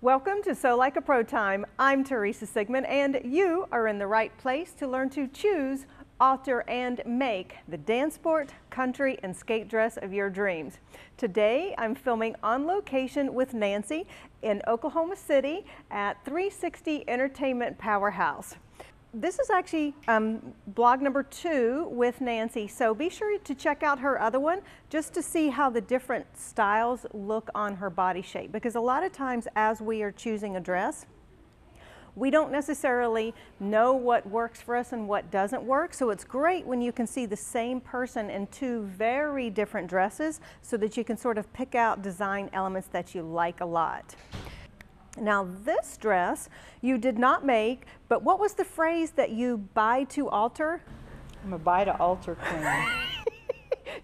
Welcome to Sew Like a Pro Time. I'm Teresa Sigmon, and you are in the right place to learn to choose, alter, and make the dance sport, country, and skate dress of your dreams. Today, I'm filming on location with Nancy in Oklahoma City at 3Sixty Entertainment Powerhouse. This is actually blog number 2 with Nancy, so be sure to check out her other one just to see how the different styles look on her body shape, because a lot of times as we are choosing a dress, we don't necessarily know what works for us and what doesn't work. So it's great when you can see the same person in 2 very different dresses so that you can sort of pick out design elements that you like a lot. Now this dress you did not make, but what was the phrase that you buy to alter? I'm a buy to alter queen.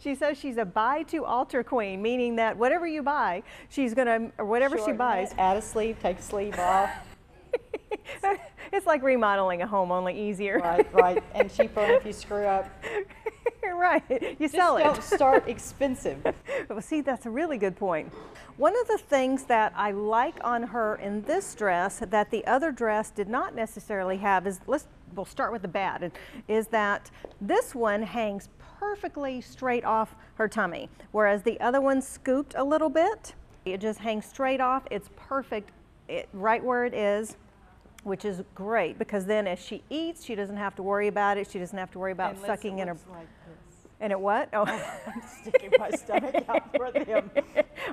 She says she's a buy to alter queen, meaning that whatever you buy, she's gonna, or whatever she buys. Add a sleeve, take a sleeve off. It's like remodeling a home, only easier. Right, and cheaper if you screw up. Right, you sell it. Just don't start expensive. Well, see, that's a really good point. One of the things that I like on her in this dress that the other dress did not necessarily have is, we'll start with the bad, is that this one hangs perfectly straight off her tummy, whereas the other one scooped a little bit. It just hangs straight off. It's perfect right where it is, which is great, because then as she eats, she doesn't have to worry about it. She doesn't have to worry about sucking in her. Like this. And it what? Oh, I'm sticking my stomach out for them.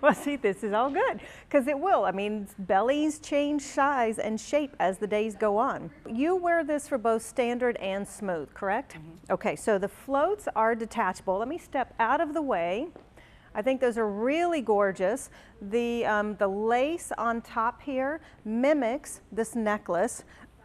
Well, see, this is all good, because it will. I mean, bellies change size and shape as the days go on. You wear this for both standard and smooth, correct? Mm-hmm. Okay, so the floats are detachable. Let me step out of the way. I think those are really gorgeous. The lace on top here mimics this necklace.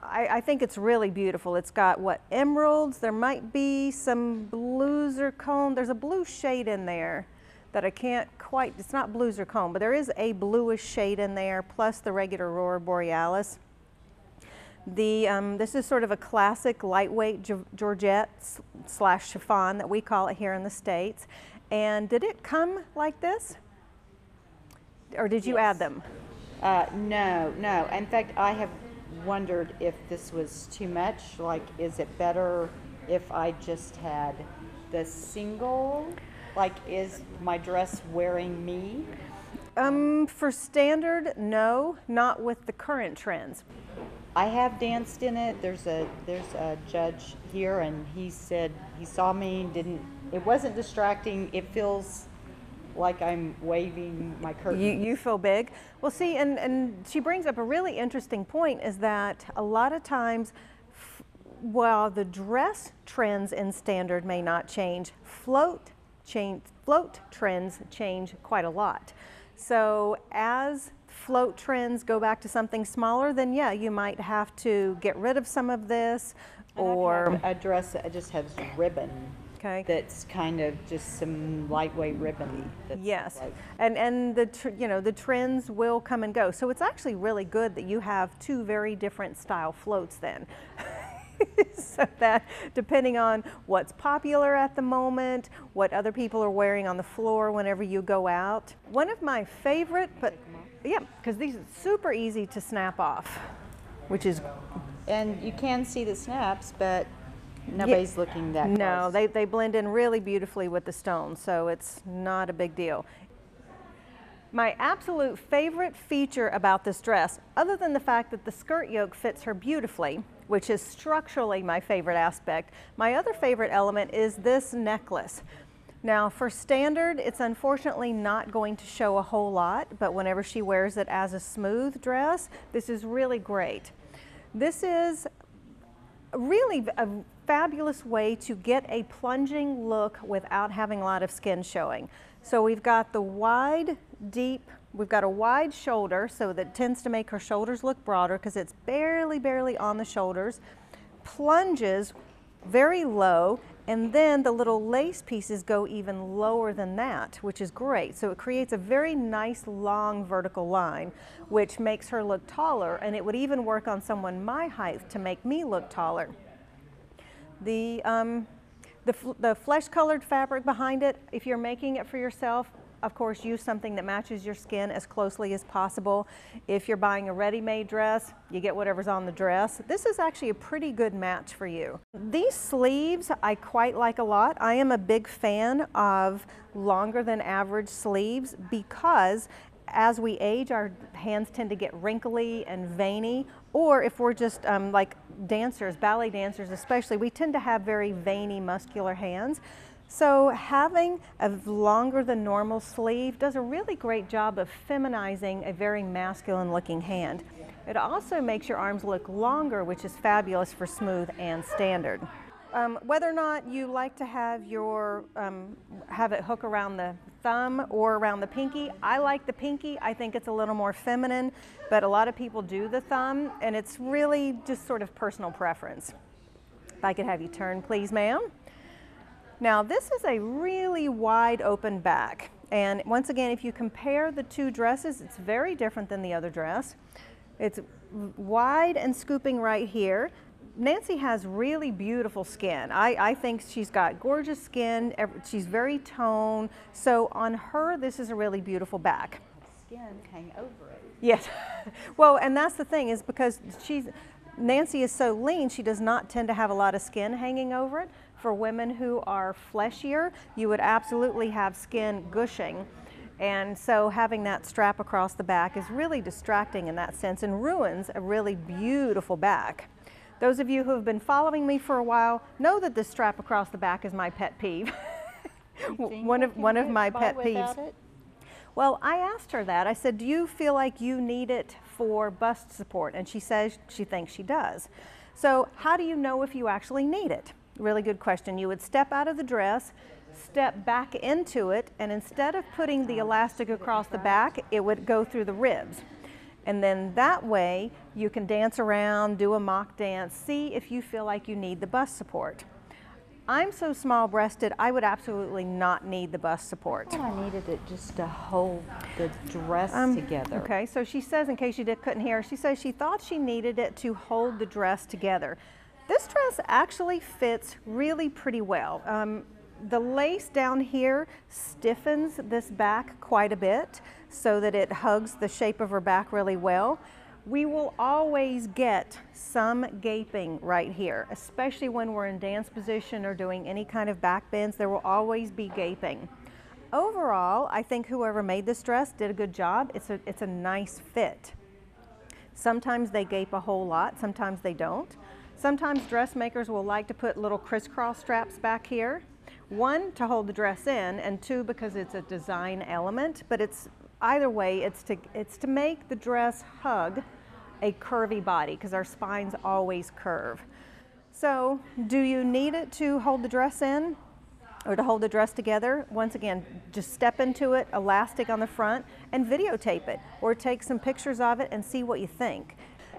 I think it's really beautiful. It's got, what, emeralds? There might be some blues or cone. There's a blue shade in there that I can't quite, it's not blues or cone, but there is a bluish shade in there, plus the regular Aurora Borealis. This is sort of a classic lightweight Georgette / chiffon that we call it here in the States. And did it come like this, or did you add them? No. In fact, I have wondered if this was too much. Like, is it better if I just had the single? Like, is my dress wearing me? For standard, no, not with the current trends. I have danced in it. There's a judge here, and he said he saw me and didn't. It wasn't distracting. It feels like I'm waving my curtain. You feel big. Well, see, and she brings up a really interesting point, is that a lot of times, while the dress trends in standard may not change, float trends change quite a lot. So as float trends go back to something smaller, then yeah, you might have to get rid of some of this, or a dress that just has ribbon. Okay. That's kind of just some lightweight ribbon. Yes, like, and the trends will come and go. So it's actually really good that you have 2 very different style floats then, so that depending on what's popular at the moment, what other people are wearing on the floor whenever you go out. One of my favorite, but yeah, because these are super easy to snap off, which is, and you can see the snaps, but. Nobody's looking that close. No, they blend in really beautifully with the stone, so it's not a big deal. My absolute favorite feature about this dress, other than the fact that the skirt yoke fits her beautifully, which is structurally my favorite aspect, my other favorite element is this necklace. Now, for standard, it's unfortunately not going to show a whole lot, but whenever she wears it as a smooth dress, this is really great. This is really a fabulous way to get a plunging look without having a lot of skin showing. So we've got the wide, deep, we've got a wide shoulder, so that tends to make her shoulders look broader because it's barely on the shoulders, plunges very low, and then the little lace pieces go even lower than that, which is great. So it creates a very nice long vertical line, which makes her look taller, and it would even work on someone my height to make me look taller. The flesh colored fabric behind it, if you're making it for yourself, of course, use something that matches your skin as closely as possible. If you're buying a ready-made dress, you get whatever's on the dress. This is actually a pretty good match for you. These sleeves I quite like a lot. I am a big fan of longer than average sleeves because as we age, our hands tend to get wrinkly and veiny, or if we're just like dancers, ballet dancers especially, we tend to have very veiny, muscular hands. So having a longer than normal sleeve does a really great job of feminizing a very masculine looking hand. It also makes your arms look longer, which is fabulous for smooth and standard. Whether or not you like to have your have it hook around the thumb or around the pinky, I like the pinky. I think it's a little more feminine, but a lot of people do the thumb, and it's really just sort of personal preference. If I could have you turn, please, ma'am. Now, this is a really wide open back, and once again, if you compare the two dresses, it's very different than the other dress. It's wide and scooping right here. Nancy has really beautiful skin. I think she's got gorgeous skin. She's very toned. So on her, this is a really beautiful back. Skin hang over it. Yes. Well, and that's the thing, is because Nancy is so lean, she does not tend to have a lot of skin hanging over it. For women who are fleshier, you would absolutely have skin gushing. And so having that strap across the back is really distracting in that sense and ruins a really beautiful back. Those of you who have been following me for a while know that this strap across the back is my pet peeve. one of my pet peeves. It? Well, I asked her that. I said, "Do you feel like you need it for bust support?" And she says she thinks she does. So, how do you know if you actually need it? Really good question. You would step out of the dress, step back into it, and instead of putting the elastic across the back, it would go through the ribs. And then that way, you can dance around, do a mock dance, see if you feel like you need the bust support. I'm so small-breasted, I would absolutely not need the bust support. Well, I needed it just to hold the dress together. Okay, so she says, in case you couldn't hear, she says she thought she needed it to hold the dress together. This dress actually fits really pretty well. The lace down here stiffens this back quite a bit so that it hugs the shape of her back really well. We will always get some gaping right here, especially when we're in dance position or doing any kind of back bends. There will always be gaping. Overall, I think whoever made this dress did a good job. It's a nice fit. Sometimes they gape a whole lot, sometimes they don't. Sometimes dressmakers will like to put little crisscross straps back here. One, to hold the dress in, and two, because it's a design element, but it's either way, it's to make the dress hug a curvy body, because our spines always curve. So, do you need it to hold the dress in or to hold the dress together? Once again, just step into it, elastic on the front, and videotape it or take some pictures of it and see what you think.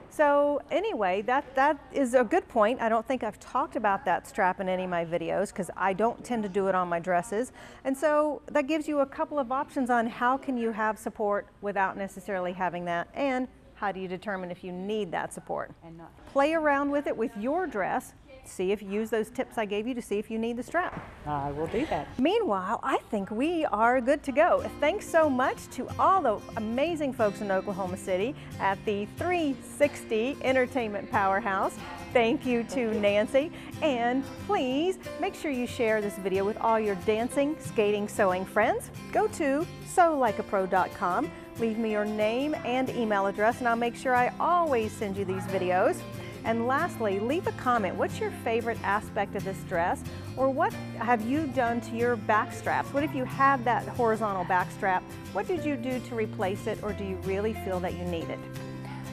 So anyway, that is a good point. I don't think I've talked about that strap in any of my videos because I don't tend to do it on my dresses. And so that gives you a couple of options on how can you have support without necessarily having that, and how do you determine if you need that support. And not play around with it with your dress. See if you use those tips I gave you to see if you need the strap. I will do that. Meanwhile, I think we are good to go. Thanks so much to all the amazing folks in Oklahoma City at the 3Sixty Entertainment Powerhouse. Thank you to Nancy. And please make sure you share this video with all your dancing, skating, sewing friends. Go to sewlikeapro.com. Leave me your name and email address, and I'll make sure I always send you these videos. And lastly, leave a comment. What's your favorite aspect of this dress? Or what have you done to your back straps? What if you have that horizontal back strap? What did you do to replace it, or do you really feel that you need it?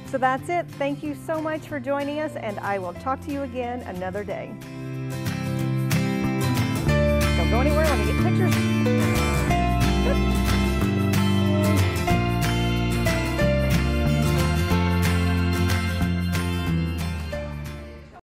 So that's it. Thank you so much for joining us, and I will talk to you again another day. Don't go anywhere, let me get pictures.